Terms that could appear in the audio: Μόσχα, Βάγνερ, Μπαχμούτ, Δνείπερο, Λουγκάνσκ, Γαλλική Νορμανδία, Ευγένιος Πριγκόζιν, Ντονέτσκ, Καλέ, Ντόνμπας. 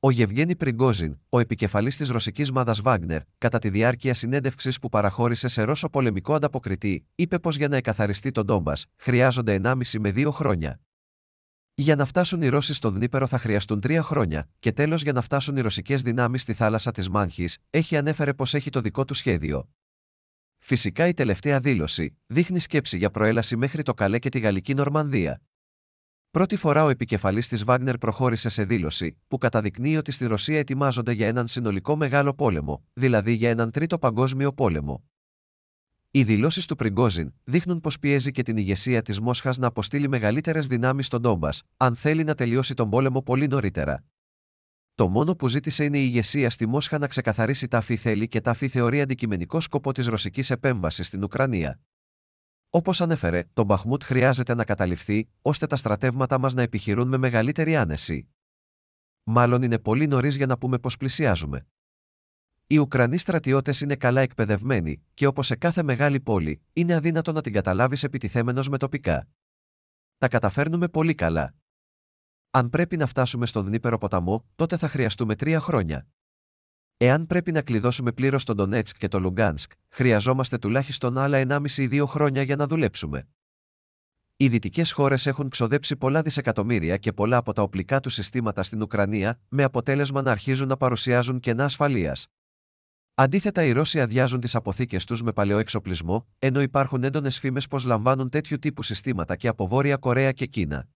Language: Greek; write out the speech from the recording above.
Ο Ευγένι Πριγκόζιν, ο επικεφαλής της ρωσικής μάδας Βάγνερ, κατά τη διάρκεια συνέντευξης που παραχώρησε σε Ρώσο πολεμικό ανταποκριτή, είπε πως για να εκαθαριστεί το Ντόνμπας χρειάζονται 1,5 με 2 χρόνια. Για να φτάσουν οι Ρώσοι στο Δνείπερο θα χρειαστούν 3 χρόνια, και τέλος για να φτάσουν οι ρωσικές δυνάμεις στη θάλασσα της Μάνχης, ανέφερε πως έχει το δικό του σχέδιο. Φυσικά η τελευταία δήλωση δείχνει σκέψη για προέλαση μέχρι το Καλέ και τη Γαλλική Νορμανδία. Πρώτη φορά ο επικεφαλής της Βάγνερ προχώρησε σε δήλωση που καταδεικνύει ότι στη Ρωσία ετοιμάζονται για έναν συνολικό μεγάλο πόλεμο, δηλαδή για έναν τρίτο παγκόσμιο πόλεμο. Οι δηλώσεις του Πριγκόζιν δείχνουν πως πιέζει και την ηγεσία της Μόσχας να αποστείλει μεγαλύτερες δυνάμεις στον Ντόνμπας, αν θέλει να τελειώσει τον πόλεμο πολύ νωρίτερα. Το μόνο που ζήτησε είναι η ηγεσία στη Μόσχα να ξεκαθαρίσει τα αφή θέλει και τα αφή θεωρεί αντικειμενικό σκοπό της ρωσικής επέμβασης στην Ουκρανία. Όπως ανέφερε, το Μπαχμούτ χρειάζεται να καταληφθεί, ώστε τα στρατεύματα μας να επιχειρούν με μεγαλύτερη άνεση. Μάλλον είναι πολύ νωρίς για να πούμε πως πλησιάζουμε. Οι Ουκρανοί στρατιώτες είναι καλά εκπαιδευμένοι και όπως σε κάθε μεγάλη πόλη, είναι αδύνατο να την καταλάβεις επιτιθέμενος με τοπικά. Τα καταφέρνουμε πολύ καλά. Αν πρέπει να φτάσουμε στον Δνείπερο ποταμό, τότε θα χρειαστούμε 3 χρόνια. Εάν πρέπει να κλειδώσουμε πλήρως τον Ντονέτσκ και τον Λουγκάνσκ, χρειαζόμαστε τουλάχιστον άλλα 1,5 ή 2 χρόνια για να δουλέψουμε. Οι δυτικές χώρες έχουν ξοδέψει πολλά δισεκατομμύρια και πολλά από τα οπλικά του συστήματα στην Ουκρανία, με αποτέλεσμα να αρχίζουν να παρουσιάζουν κενά ασφαλείας. Αντίθετα, οι Ρώσοι αδειάζουν τις αποθήκες τους με παλαιό εξοπλισμό, ενώ υπάρχουν έντονες φήμες πως λαμβάνουν τέτοιου τύπου συστήματα και από Βόρεια Κορέα και Κίνα.